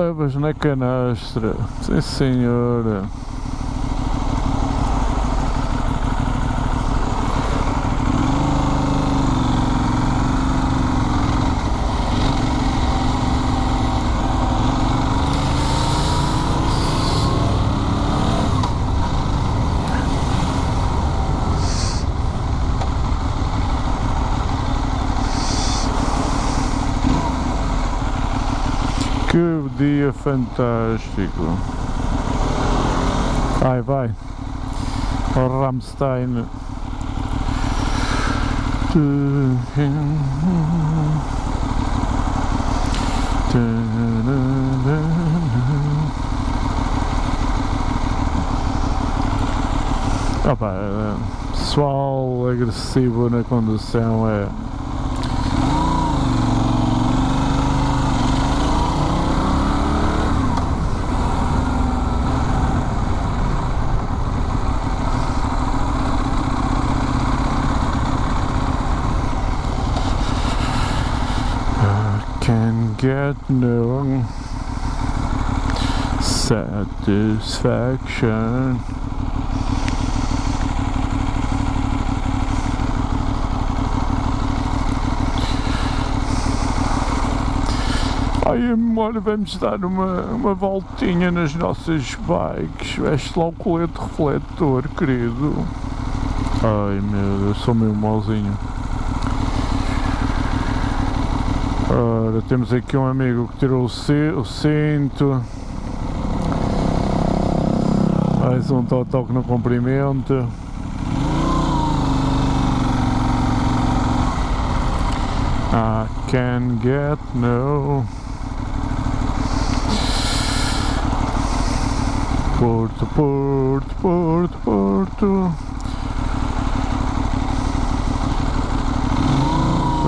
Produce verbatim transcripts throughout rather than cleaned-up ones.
levas na canastra, sim senhora. Que dia fantástico! Ai vai! O Rammstein! Opa, pessoal agressivo na condução é. Get no satisfaction. Ai amor, vamos dar uma, uma voltinha nas nossas bikes. Veste lá o colete refletor, querido. Ai meu Deus, sou meio mauzinho. Ora, temos aqui um amigo que tirou o cinto. Mais um totó que não cumprimenta. I can get no. Porto, Porto, Porto, Porto.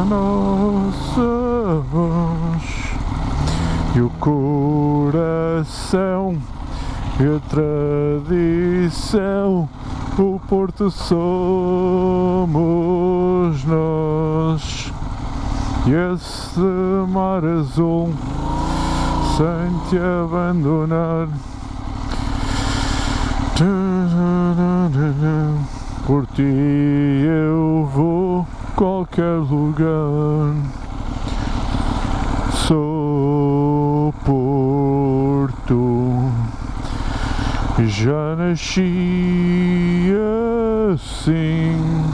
A nossa. E o coração e a tradição, o Porto somos nós. E esse mar azul sem te abandonar. Por ti eu vou qualquer lugar. Sou Porto, já nasci assim,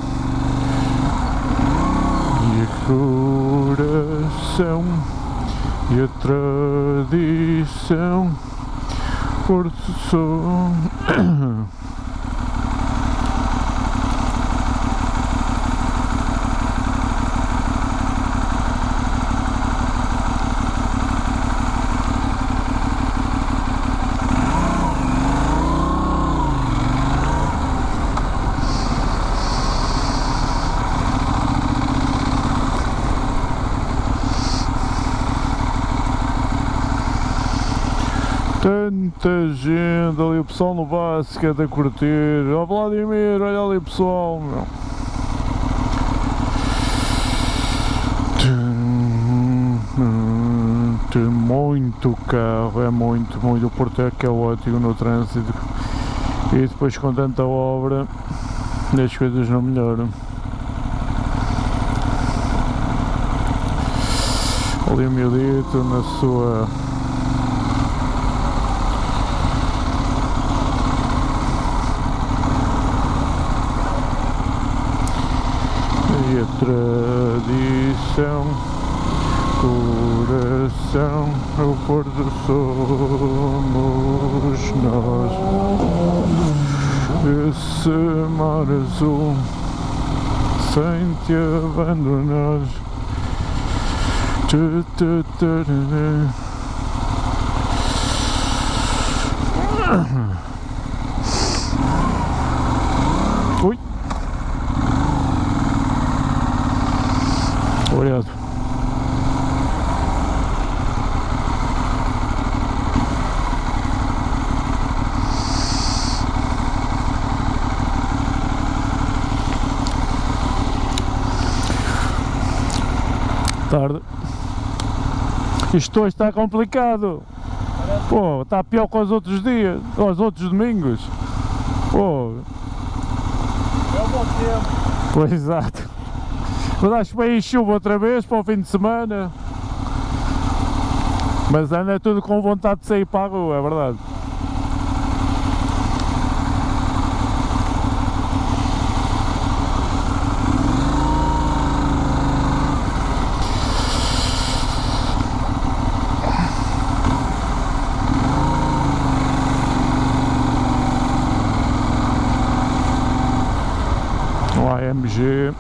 e o coração e a tradição, Porto sou. Tanta gente ali, o pessoal no Vasco a curtir. Ó Vladimir, olha ali pessoal, meu. Muito carro, é muito, muito. O Porto é caótico no trânsito. E depois com tanta obra as coisas não melhoram. Ali o miudito na sua. Tradição, coração, o Porto somos nós. Esse mar azul sem te abandonar. Ui. Obrigado. Tarde. Isto hoje está complicado. Pô, está pior que aos outros dias, aos outros domingos. Pô. É um bom tempo. Pois, exato. Mas acho que vai ir chuva outra vez para o fim de semana. Mas anda tudo com vontade de sair para a rua, é verdade. M G,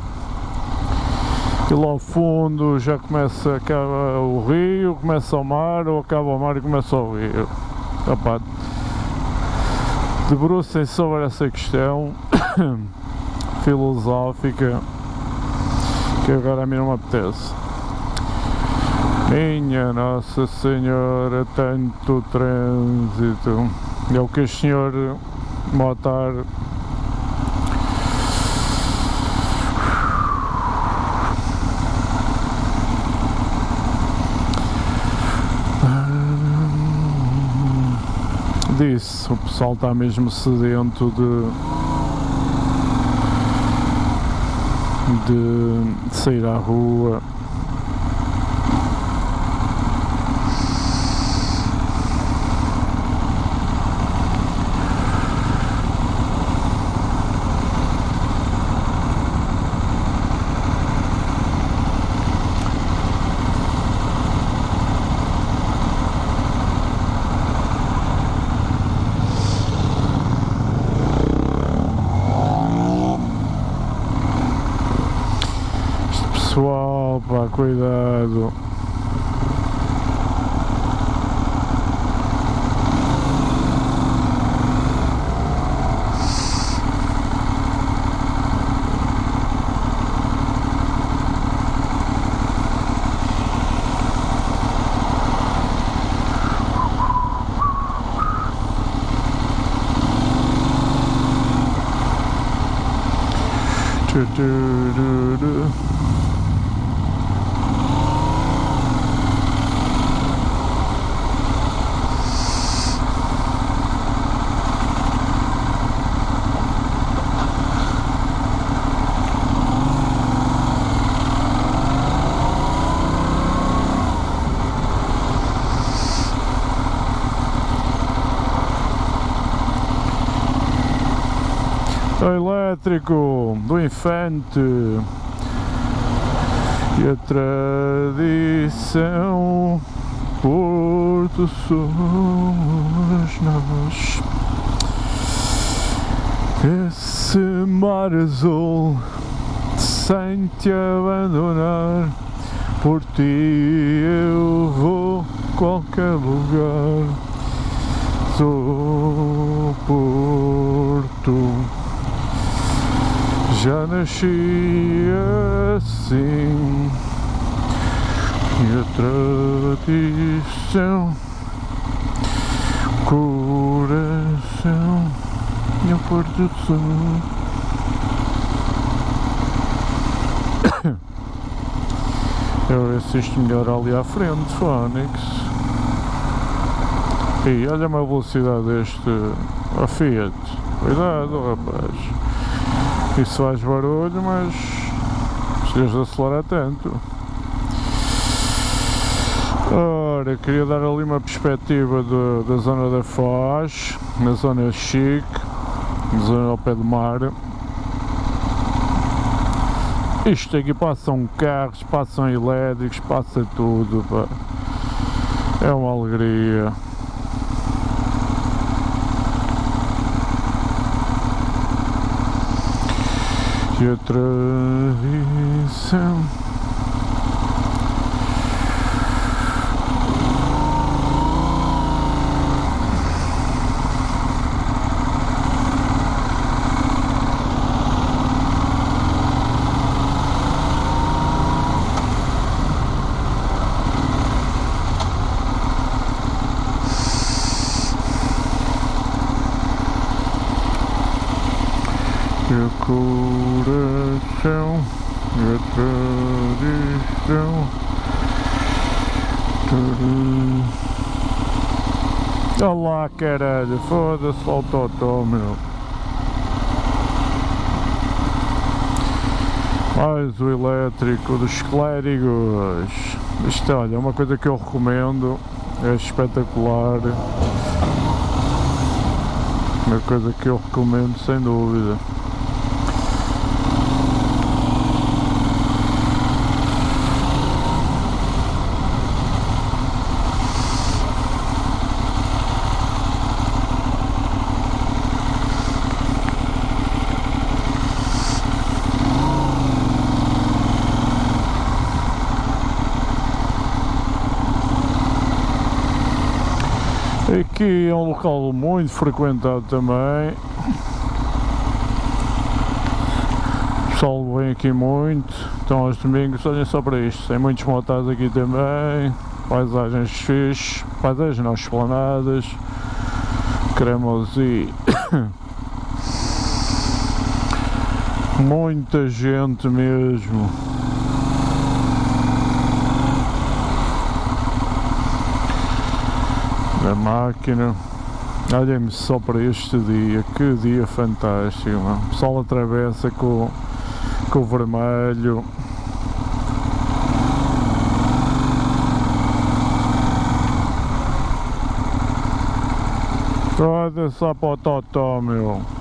e lá ao fundo já começa, acaba o rio, começa o mar, ou acaba o mar e começa o rio. Opa, debrucem sobre essa questão filosófica que agora a mim não me apetece. Minha Nossa Senhora, tanto trânsito. É o que o senhor Motar disse, o pessoal está mesmo sedento de, de, de sair à rua. Opa, cuidado. Du, du, du, du. Elétrico do Infante e a tradição Porto somos nós. Esse mar azul sem te abandonar, por ti eu vou qualquer lugar. Sou Porto. Já nasci assim, e a tradição, coração, e a Porto Sul. Eu assisto melhor ali à frente, Phoenix. E olha a velocidade deste, a Fiat. Cuidado, rapaz. Isso faz barulho, mas precisas de acelerar tanto. Ora, queria dar ali uma perspectiva do, da zona da Foz, na zona chique, na zona ao pé do mar. Isto aqui passam carros, passam elétricos, passa tudo, pá. É uma alegria. E a tradição. Meu coração, minha tradição. Olha lá, caralho, foda-se lá o totó, meu. Mais o elétrico dos clérigos. Isto, olha, é uma coisa que eu recomendo, é espetacular. Uma coisa que eu recomendo, sem dúvida. Aqui é um local muito frequentado também. O pessoal vem aqui muito, então aos domingos olhem só para isto, tem muitos motais aqui também, paisagens fixes, paisagens não, esplanadas, cremosi. Muita gente mesmo. A máquina, olhem-me só para este dia, que dia fantástico, mano. O pessoal atravessa com, com o vermelho. Olha só para o totó, meu.